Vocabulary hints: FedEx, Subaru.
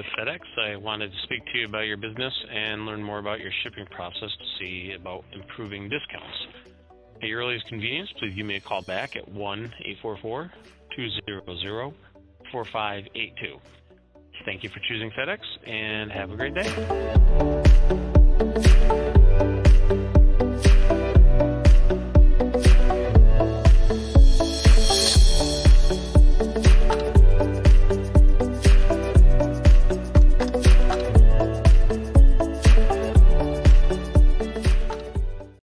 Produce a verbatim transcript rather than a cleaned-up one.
with FedEx. I wanted to speak to you about your business and learn more about your shipping process to see about improving discounts. At your earliest convenience, please give me a call back at one eight four four, two zero zero, four five eight two. Thank you for choosing FedEx, and have a great day.